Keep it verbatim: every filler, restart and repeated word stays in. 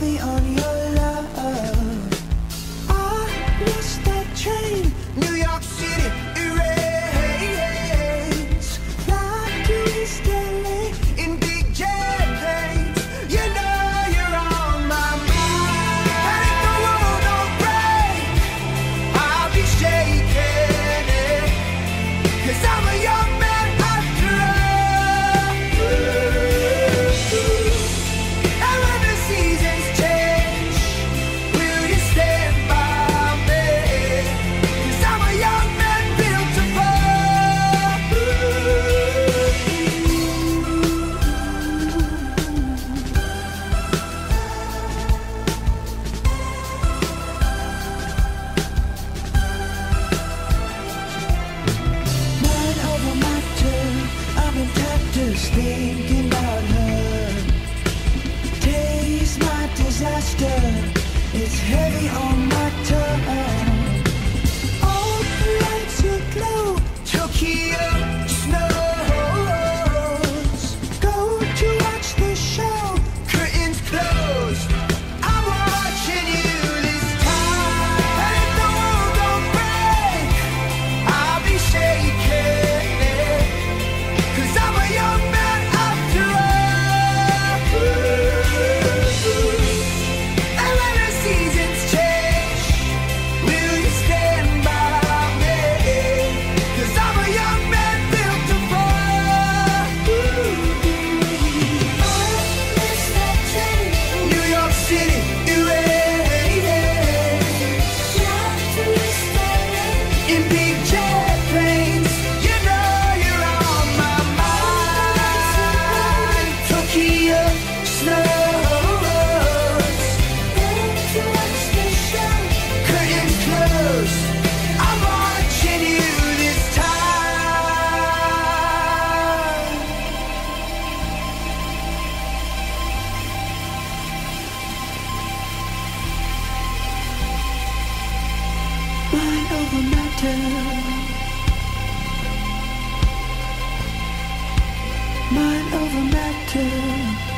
heavy on your love. I missed that train, New York City, it rains like you missed L A in big jet planes. You know you're on my mind, and if the world don't break, I'll be shaking it, 'cause I'm a young man. Just thinking about her, days my disaster, it's heavy on my tongue. All the lights will glow, Tokyo snows, go to watch the show, curtains closed, I'm watching you this time, and if the world don't break, I'll be shaking. Mind over matter, mind over matter.